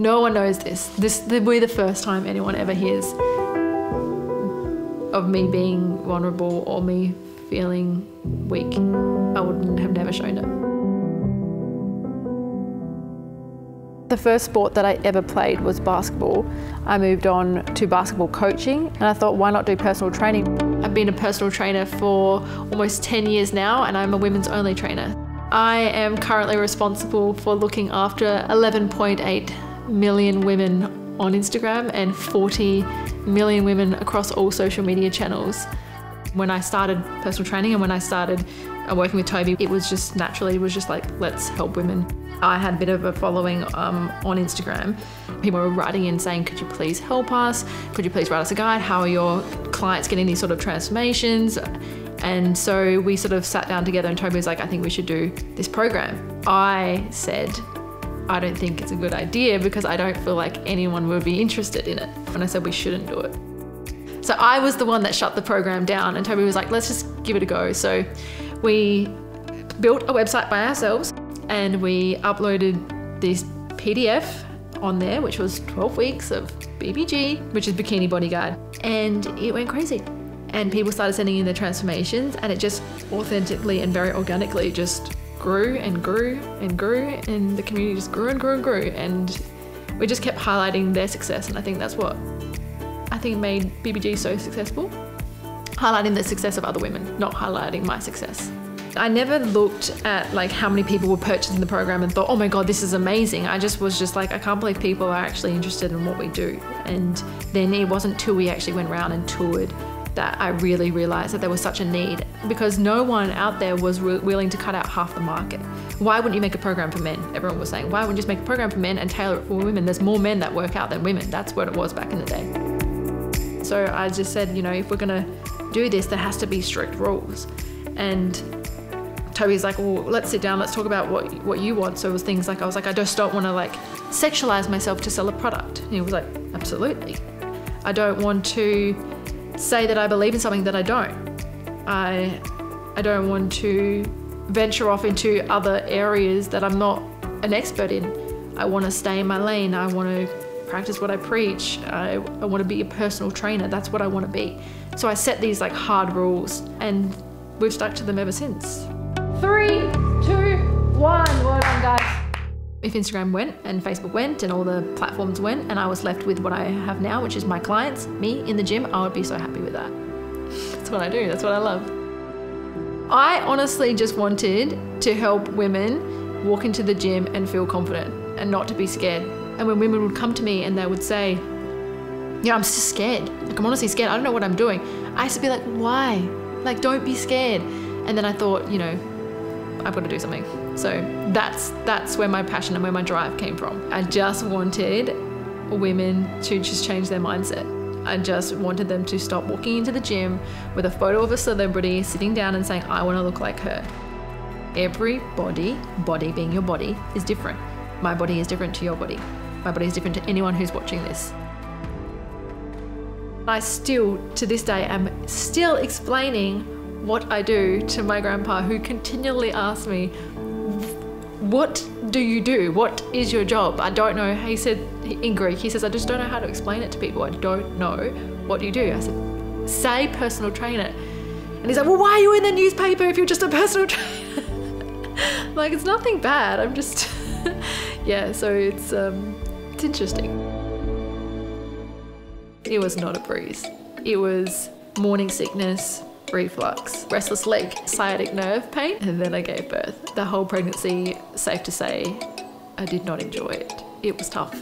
No one knows this. This will be the first time anyone ever hears of me being vulnerable or me feeling weak. I would have never shown it. The first sport that I ever played was basketball. I moved on to basketball coaching and I thought, why not do personal training? I've been a personal trainer for almost 10 years now and I'm a women's only trainer. I am currently responsible for looking after 11.8 million women on Instagram and 40 million women across all social media channels. When I started personal training and when I started working with Toby, it was just naturally, it was just like, let's help women. I had a bit of a following on Instagram. People were writing in saying, could you please help us? Could you please write us a guide? How are your clients getting these sort of transformations? And so we sort of sat down together and Toby was like, I think we should do this program. I said, I don't think it's a good idea because I don't feel like anyone would be interested in it. And I said, we shouldn't do it. So I was the one that shut the program down and Toby was like, let's just give it a go. So we built a website by ourselves and we uploaded this PDF on there, which was 12 weeks of BBG, which is Bikini Bodyguard. And it went crazy. And people started sending in their transformations and it just authentically and very organically just grew and grew and grew and the community just grew and grew and grew and we just kept highlighting their success and I think that's what made BBG so successful. Highlighting the success of other women, not highlighting my success. I never looked at like how many people were purchasing the program and thought, oh my God, this is amazing. I just was just like, I can't believe people are actually interested in what we do. And then it wasn't till we actually went around and toured that I really realised that there was such a need because no one out there was willing to cut out half the market. Why wouldn't you make a program for men? Everyone was saying, why wouldn't you just make a program for men and tailor it for women? There's more men that work out than women. That's what it was back in the day. So I just said, you know, if we're going to do this, there has to be strict rules. And Toby's like, well, let's sit down, let's talk about what you want. So it was things like, I was like, I just don't want to like sexualise myself to sell a product. And he was like, absolutely. I don't want to say that I believe in something that I don't. I don't want to venture off into other areas that I'm not an expert in. I want to stay in my lane. I want to practice what I preach. I want to be a personal trainer. That's what I want to be. So I set these like hard rules and we've stuck to them ever since. 3, 2, 1, well done guys. If Instagram went and Facebook went and all the platforms went and I was left with what I have now, which is my clients, me in the gym, I would be so happy with that. That's what I do, that's what I love. I honestly just wanted to help women walk into the gym and feel confident and not to be scared. And when women would come to me and they would say, yeah, I'm just scared. Like, I'm honestly scared, I don't know what I'm doing. I used to be like, why? Like, don't be scared. And then I thought, you know, I've got to do something. So that's where my passion and where my drive came from. I just wanted women to just change their mindset. I just wanted them to stop walking into the gym with a photo of a celebrity sitting down and saying, I want to look like her. Every body being your body, is different. My body is different to your body. My body is different to anyone who's watching this. I still, to this day, am still explaining what I do to my grandpa who continually asks me, what do you do? What is your job? I don't know. He said in Greek, he says, I just don't know how to explain it to people. I don't know. What do you do? I said, say personal trainer. And he's like, well, why are you in the newspaper if you're just a personal trainer? I'm like, it's nothing bad. I'm just, yeah, so it's interesting. It was not a breeze. It was morning sickness, reflux, restless leg, sciatic nerve pain, and then I gave birth. The whole pregnancy, safe to say, I did not enjoy it. It was tough.